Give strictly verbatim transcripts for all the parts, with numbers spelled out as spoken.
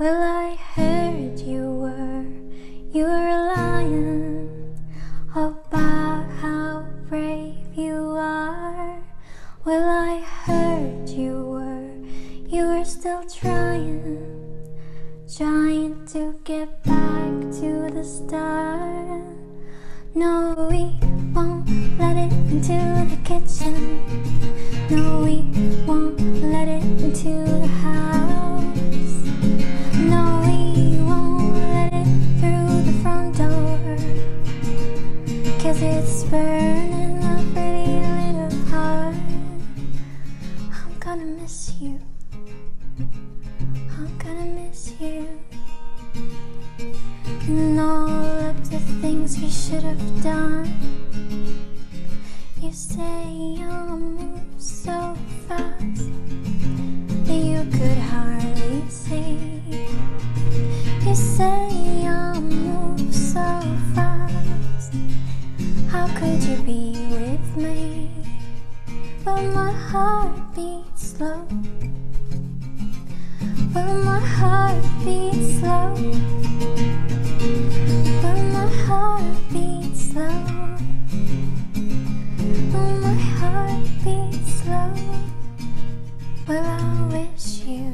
Well, I heard you were, you were a lion, about how brave you are. Well, I heard you were, you were still trying, trying to get back to the start. No, we won't let it into the kitchen. No, we won't let it into the house. No, we won't let it through the front door, 'cause it's burning a pretty little heart. I'm gonna miss you, I'm gonna miss you, and all of the things we should have done. You say you'll move so fast that you could hardly see. You say you'll move so fast, how could you be with me? But my heart beats slow, but my heart beats slow, but my heart beats slow, but my heart beats slow. Well, I wish you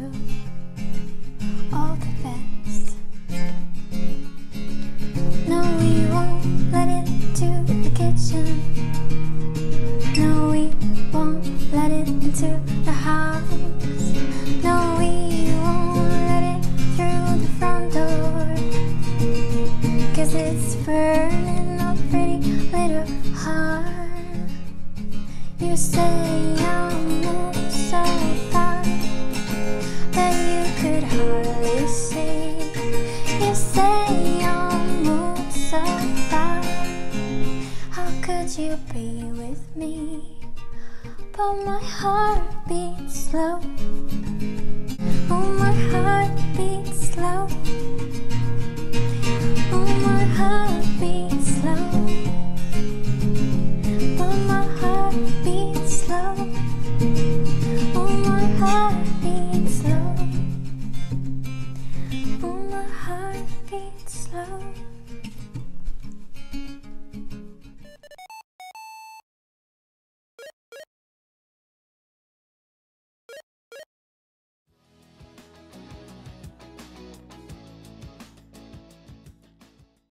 all the best. No, we won't let it into the kitchen. No, we won't let it into the house. No, we won't let it through the front door, 'cause it's burning a pretty little heart. You say I'll move so fast that you could hardly see. You say I'll move so fast, how could you be with me? But my heart beats slow. Oh, my heart beats slow. Oh, my heart beats slow.